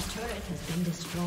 team's turret has been destroyed.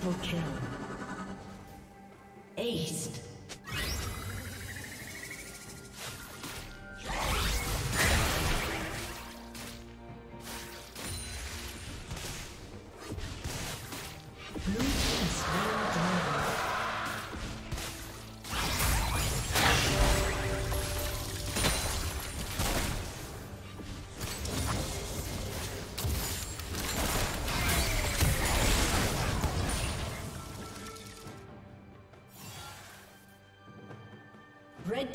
Triple kill. Aced. Red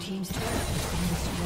Team's turret has been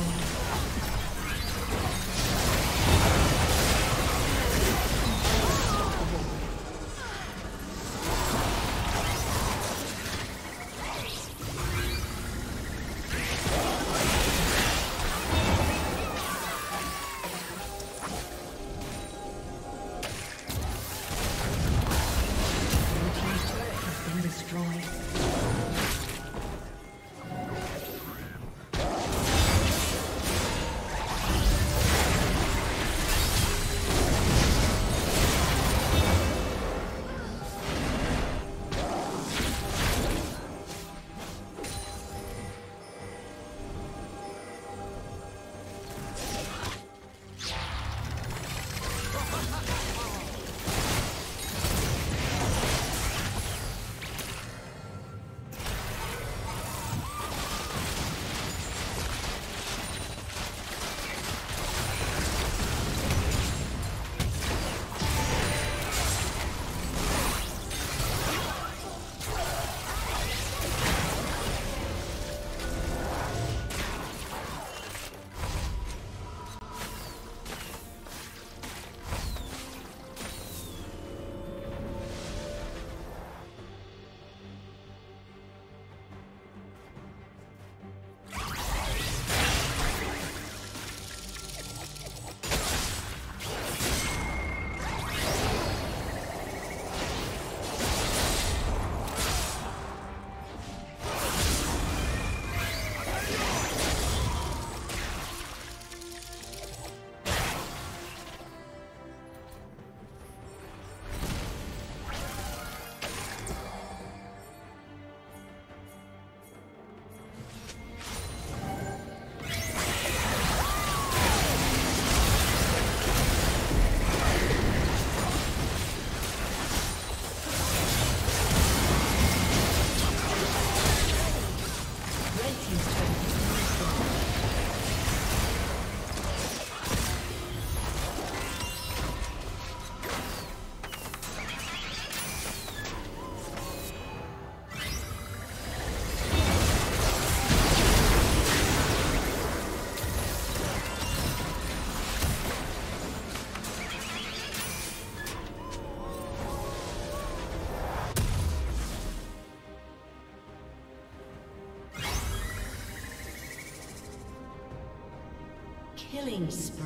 killing spree.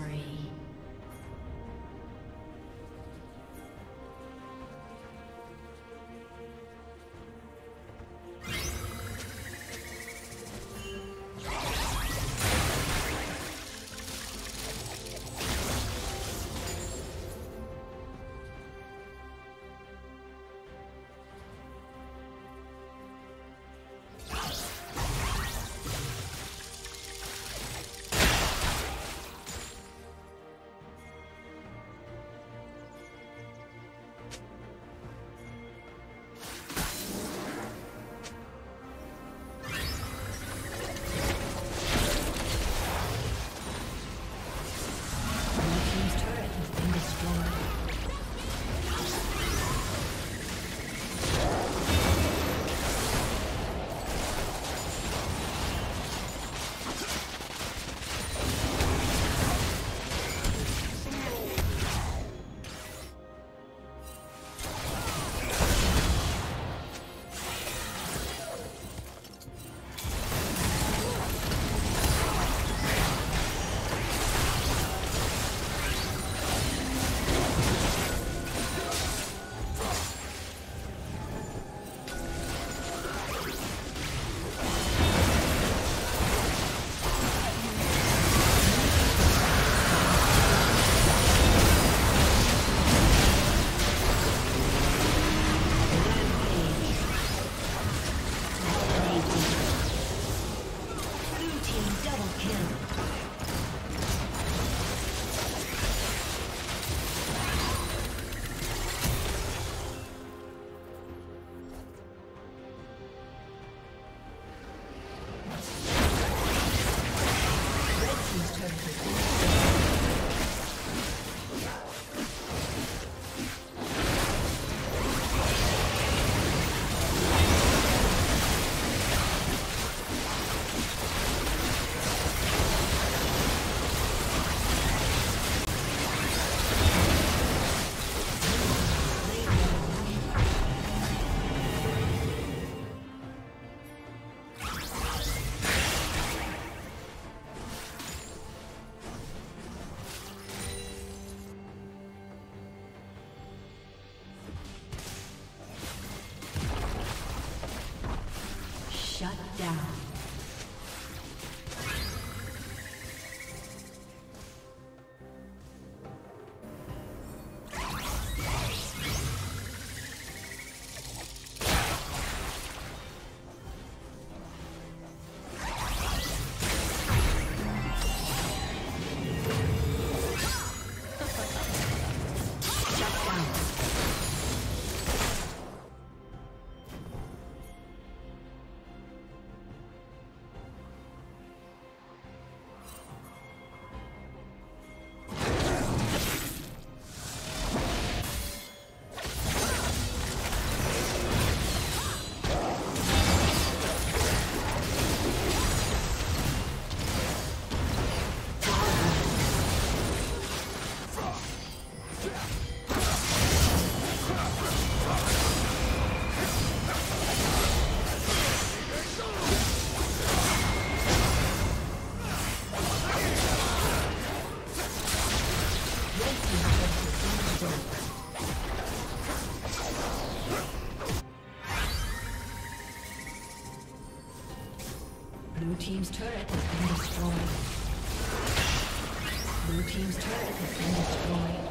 team's turret has been destroyed. Blue team's turret has been destroyed.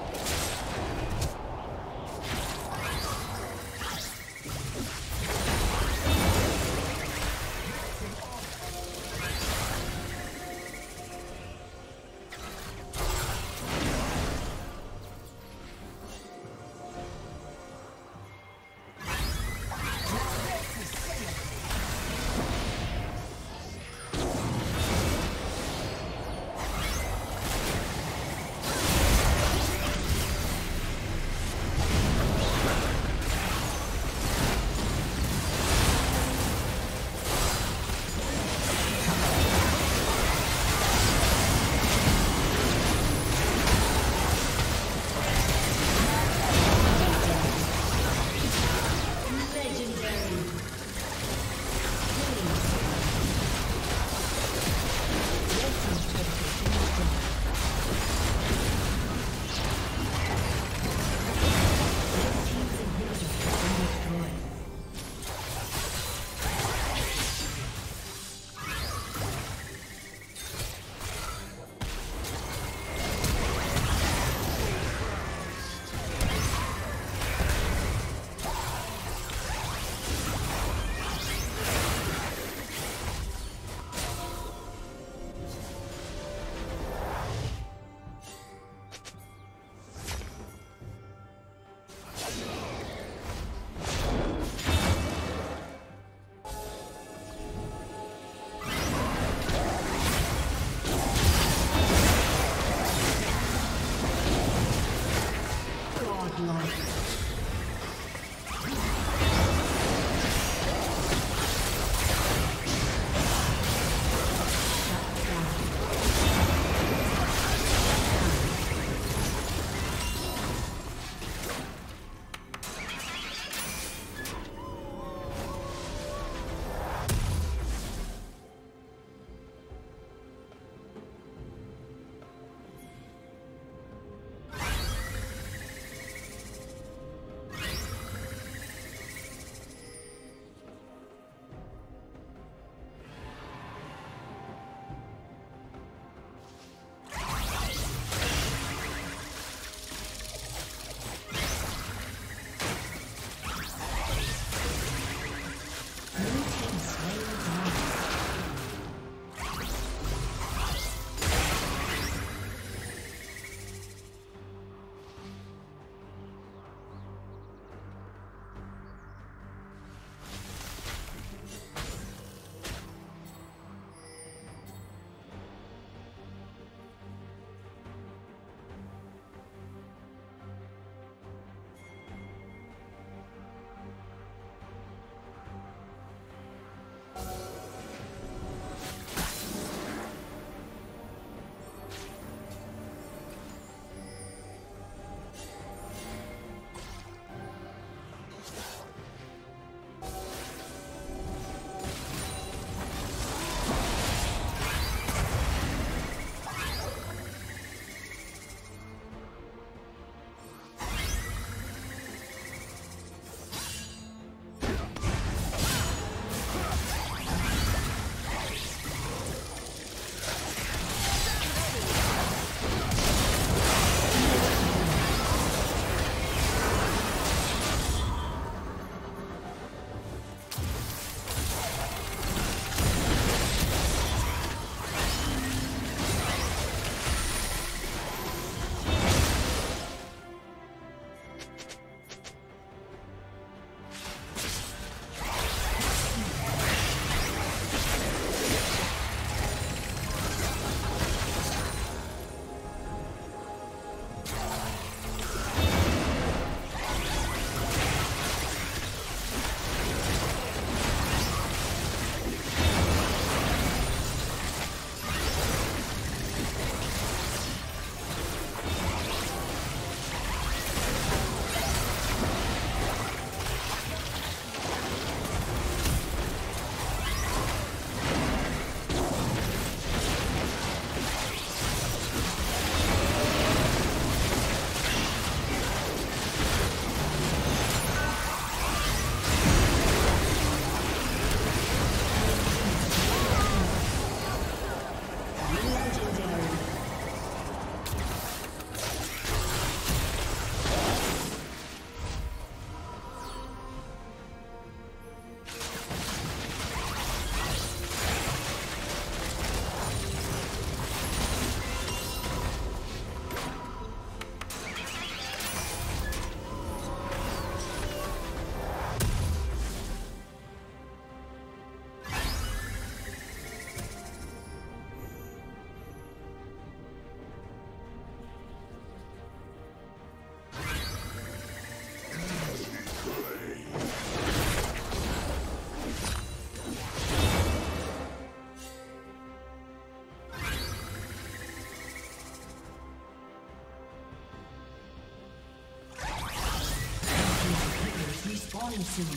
falling soon.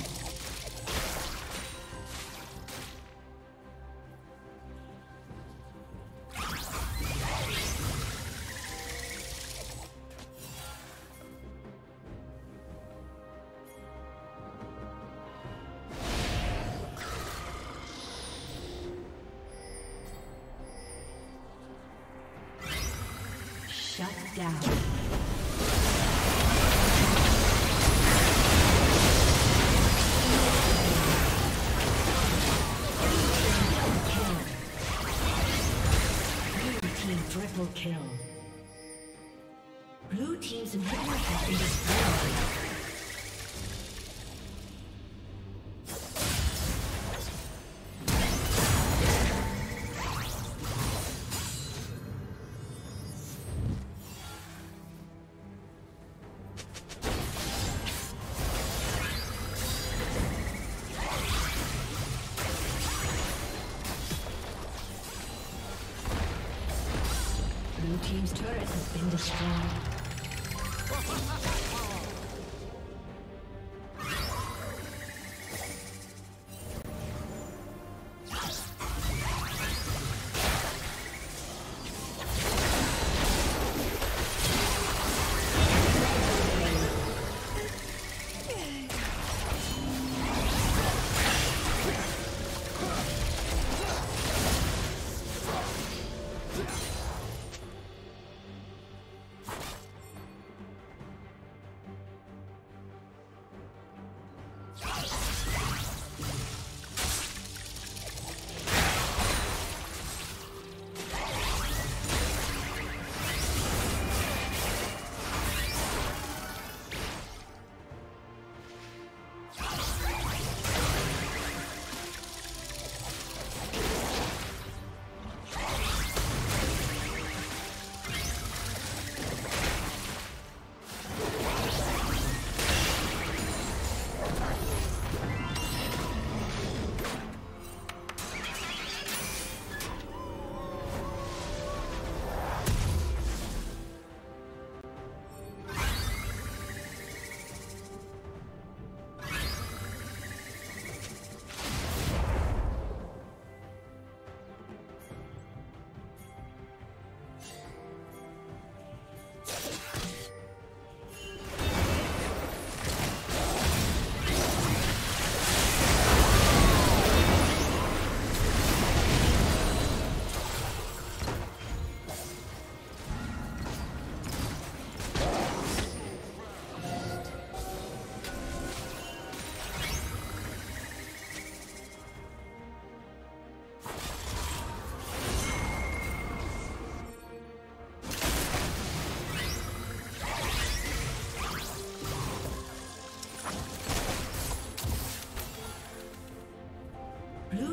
Shut down. Team's turret has been destroyed.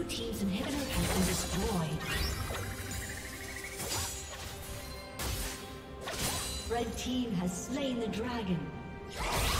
Team's inhibitor has been destroyed. Red team has slain the dragon.